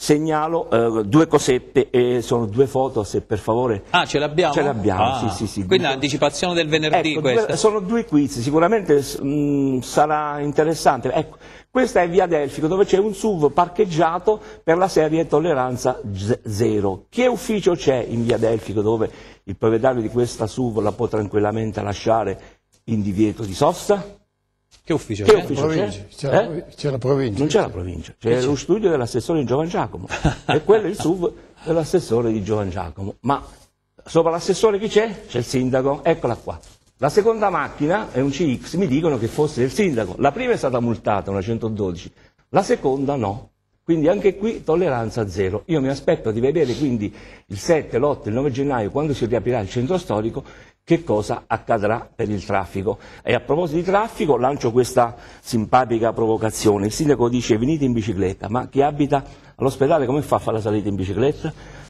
Segnalo due cosette, sono due foto, se per favore. Ah, ce l'abbiamo? Ce l'abbiamo, ah, sì, sì, sì. Quindi l'anticipazione del venerdì, ecco, questa. Sono due quiz, sicuramente sarà interessante. Ecco, questa è Via Delfico, dove c'è un SUV parcheggiato per la serie Tolleranza Zero. Che ufficio c'è in Via Delfico dove il proprietario di questa SUV la può tranquillamente lasciare in divieto di sosta? Che ufficio c'è? C'è la provincia. Non c'è la provincia, c'è lo studio dell'assessore di Giovan Giacomo e quello è il SUV dell'assessore di Giovan Giacomo. Ma sopra l'assessore chi c'è? C'è il sindaco, eccola qua. La seconda macchina è un CX, mi dicono che fosse del sindaco. La prima è stata multata, una 112, la seconda no. Quindi anche qui tolleranza zero. Io mi aspetto di vedere quindi il 7, l'8, il 9 gennaio, quando si riaprirà il centro storico, che cosa accadrà per il traffico. E a proposito di traffico lancio questa simpatica provocazione. Il sindaco dice venite in bicicletta, ma chi abita all'ospedale come fa a fare la salita in bicicletta?